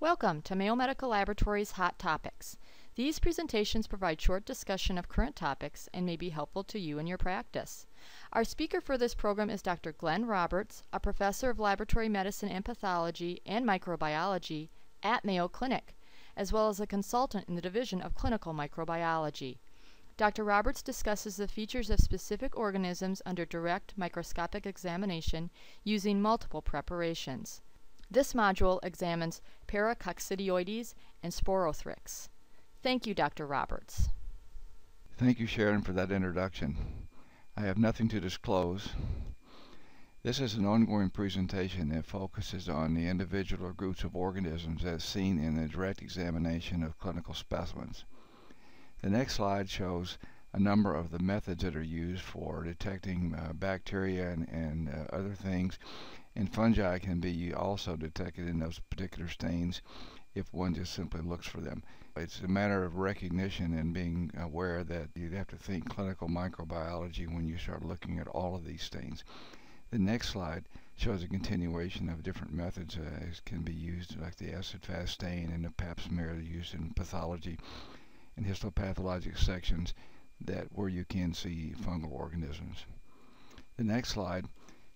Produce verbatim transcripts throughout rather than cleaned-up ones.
Welcome to Mayo Medical Laboratory's Hot Topics. These presentations provide short discussion of current topics and may be helpful to you in your practice. Our speaker for this program is Doctor Glenn Roberts, a professor of laboratory medicine and pathology and microbiology at Mayo Clinic, as well as a consultant in the Division of Clinical Microbiology. Doctor Roberts discusses the features of specific organisms under direct microscopic examination using multiple preparations. This module examines Paracoccidioides and Sporothrix. Thank you, Doctor Roberts. Thank you, Sharon, for that introduction. I have nothing to disclose. This is an ongoing presentation that focuses on the individual or groups of organisms as seen in the direct examination of clinical specimens. The next slide shows a number of the methods that are used for detecting uh, bacteria and, and uh, other things. And fungi can be also detected in those particular stains if one just simply looks for them. It's a matter of recognition and being aware that you have to think clinical microbiology when you start looking at all of these stains. The next slide shows a continuation of different methods that can be used, like the acid-fast stain and the pap smear used in pathology and histopathologic sections that where you can see fungal organisms. The next slide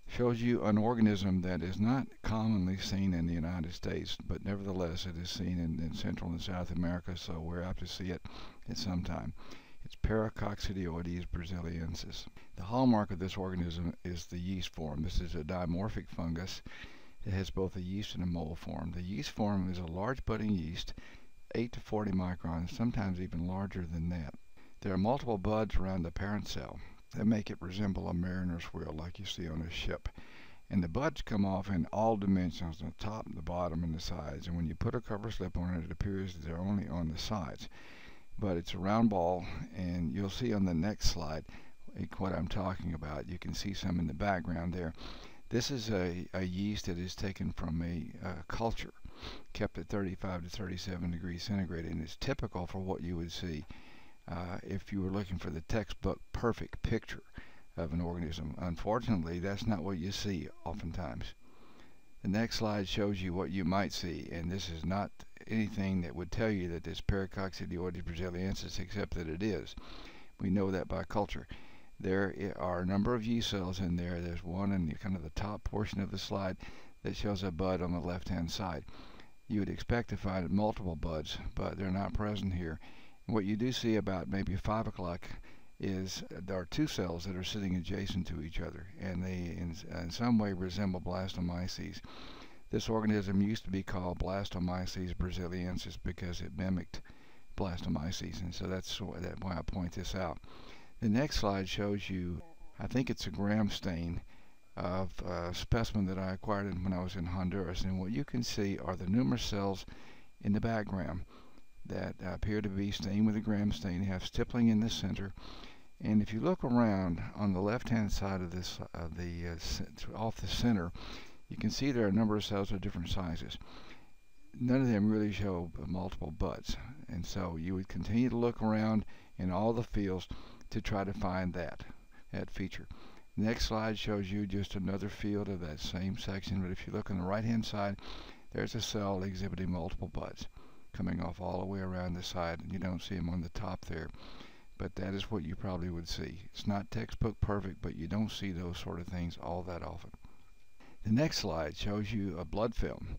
shows you an organism that is not commonly seen in the United States, but nevertheless it is seen in, in Central and South America, so we're apt to see it at some time. It's Paracoccidioides brasiliensis. The hallmark of this organism is the yeast form. This is a dimorphic fungus. It has both a yeast and a mold form. The yeast form is a large budding yeast, eight to forty microns, sometimes even larger than that. There are multiple buds around the parent cell that make it resemble a mariner's wheel like you see on a ship. And the buds come off in all dimensions, the top, the bottom, and the sides. And when you put a cover slip on it, it appears that they're only on the sides. But it's a round ball, and you'll see on the next slide what I'm talking about. You can see some in the background there. This is a, a yeast that is taken from a, a culture, kept at thirty-five to thirty-seven degrees centigrade, and it's typical for what you would see Uh, if you were looking for the textbook perfect picture of an organism. Unfortunately, that's not what you see oftentimes. The next slide shows you what you might see, and this is not anything that would tell you that it's Paracoccidioides brasiliensis, except that it is. We know that by culture. There are a number of yeast cells in there. There's one in the, kind of the top portion of the slide that shows a bud on the left-hand side. You would expect to find multiple buds, but they're not present here. What you do see about maybe five o'clock is there are two cells that are sitting adjacent to each other, and they in, in some way resemble Blastomyces. This organism used to be called Blastomyces brasiliensis because it mimicked Blastomyces, and so that's why I point this out. The next slide shows you, I think it's a gram stain of a specimen that I acquired when I was in Honduras, and what you can see are the numerous cells in the background that appear to be stained with a gram stain, have stippling in the center. And if you look around on the left-hand side of this, uh, the uh, off the center, you can see there are a number of cells of different sizes. None of them really show multiple buds, and so you would continue to look around in all the fields to try to find that that feature. The next slide shows you just another field of that same section, but if you look on the right-hand side, there's a cell exhibiting multiple buds coming off all the way around the side, and you don't see them on the top there, but that is what you probably would see. It's not textbook perfect, but you don't see those sort of things all that often. The next slide shows you a blood film,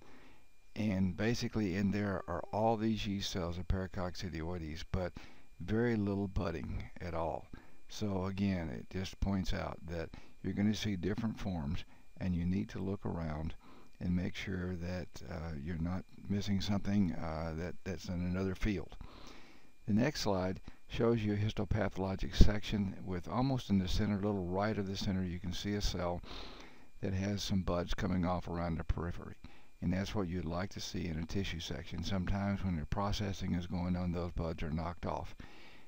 and basically in there are all these yeast cells of Paracoccidioides, but very little budding at all. So again, it just points out that you're going to see different forms, and you need to look around and make sure that uh, you're not missing something uh, that, that's in another field. The next slide shows you a histopathologic section with almost in the center, little right of the center, you can see a cell that has some buds coming off around the periphery. And that's what you'd like to see in a tissue section. Sometimes when the processing is going on, those buds are knocked off.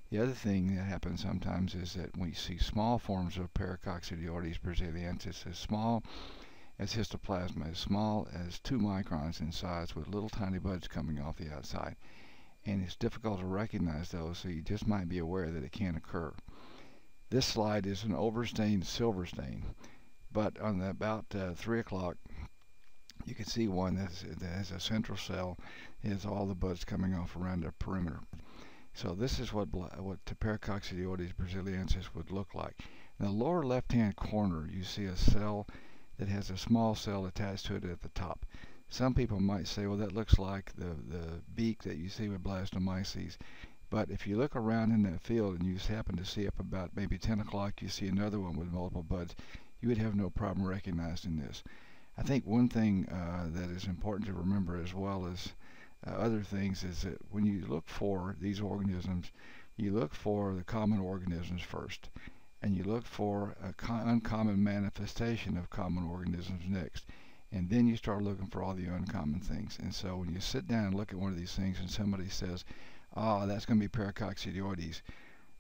The other thing that happens sometimes is that we see small forms of Paracoccidioides brasiliensis, as small as histoplasma, as small as two microns in size, with little tiny buds coming off the outside. And it's difficult to recognize those, so you just might be aware that it can occur. This slide is an overstained silver stain, but on the, about uh, three o'clock, you can see one that has a central cell, is all the buds coming off around the perimeter. So this is what what Paracoccidioides brasiliensis would look like. In the lower left-hand corner, you see a cell that has a small cell attached to it at the top. Some people might say, well, that looks like the, the beak that you see with Blastomyces. But if you look around in that field and you just happen to see up about maybe ten o'clock, you see another one with multiple buds, you would have no problem recognizing this. I think one thing uh, that is important to remember, as well as uh, other things, is that when you look for these organisms, you look for the common organisms first, and you look for an uncommon manifestation of common organisms next. And then you start looking for all the uncommon things. And so when you sit down and look at one of these things and somebody says, ah, oh, that's going to be Paracoccidioides,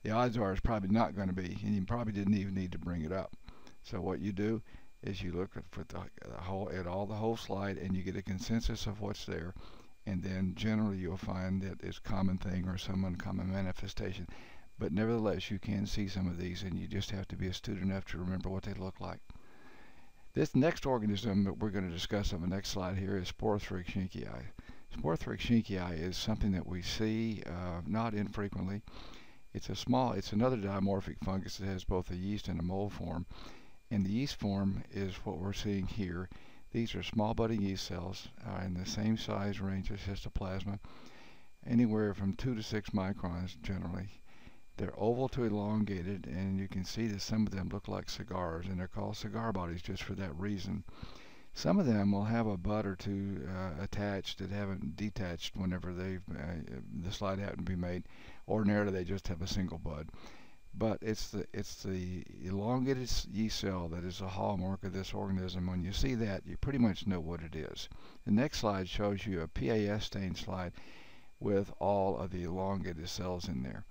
the odds are it's probably not going to be, and you probably didn't even need to bring it up. So what you do is you look at, for the, the whole, at all the whole slide, and you get a consensus of what's there, and then generally you'll find that it's a common thing or some uncommon manifestation. But nevertheless, you can see some of these, and you just have to be astute enough to remember what they look like. This next organism that we're going to discuss on the next slide here is Sporothrix schenckii. Sporothrix schenckii is something that we see uh, not infrequently. It's a small, it's another dimorphic fungus that has both a yeast and a mold form. And the yeast form is what we're seeing here. These are small budding yeast cells uh, in the same size range as histoplasma, anywhere from two to six microns generally. They're oval to elongated, and you can see that some of them look like cigars, and they're called cigar bodies just for that reason. Some of them will have a bud or two uh, attached that haven't detached whenever they've uh, the slide happened to be made. Ordinarily, they just have a single bud. But it's the it's the elongated yeast cell that is the hallmark of this organism. When you see that, you pretty much know what it is. The next slide shows you a P A S stain slide with all of the elongated cells in there.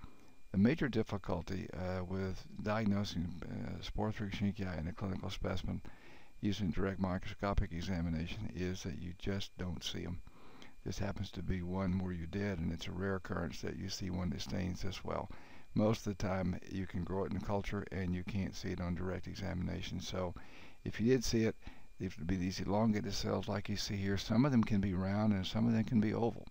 The major difficulty uh, with diagnosing uh, Sporothrix schenckii in a clinical specimen using direct microscopic examination is that you just don't see them. This happens to be one where you did, and it's a rare occurrence that you see one that stains this well. Most of the time, you can grow it in culture, and you can't see it on direct examination. So if you did see it, it would be these elongated cells like you see here. Some of them can be round, and some of them can be oval.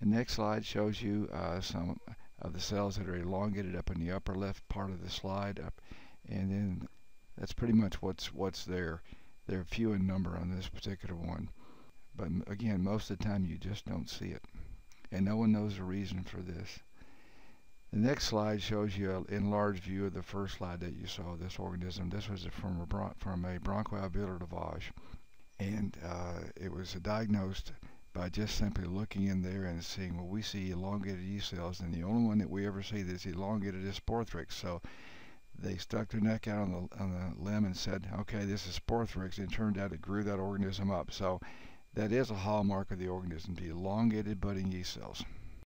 The next slide shows you uh, some of the cells that are elongated up in the upper left part of the slide, up, and then that's pretty much what's what's there. They're few in number on this particular one, but again, most of the time you just don't see it, and no one knows the reason for this. The next slide shows you an enlarged view of the first slide that you saw of this organism. This was from a bron from a bronchoalveolar lavage, and uh, it was diagnosed by just simply looking in there and seeing, well, we see elongated yeast cells, and the only one that we ever see that's elongated is Sporothrix. So they stuck their neck out on the, on the limb and said, okay, this is Sporothrix, and it turned out it grew that organism up. So that is a hallmark of the organism, the elongated budding yeast cells.